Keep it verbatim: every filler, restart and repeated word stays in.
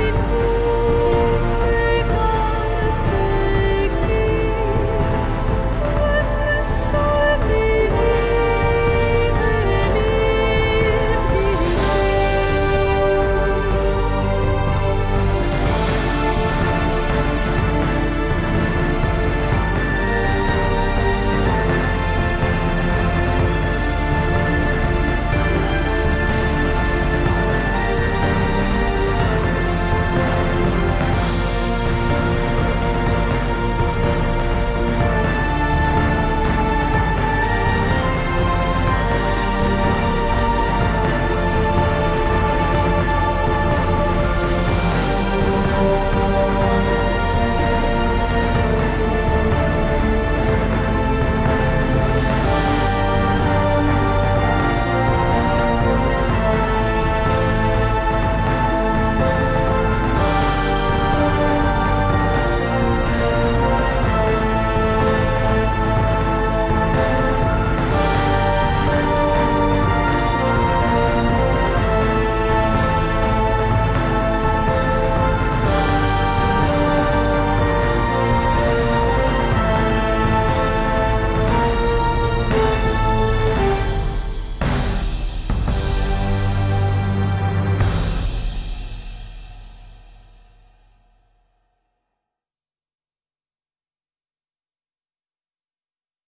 see.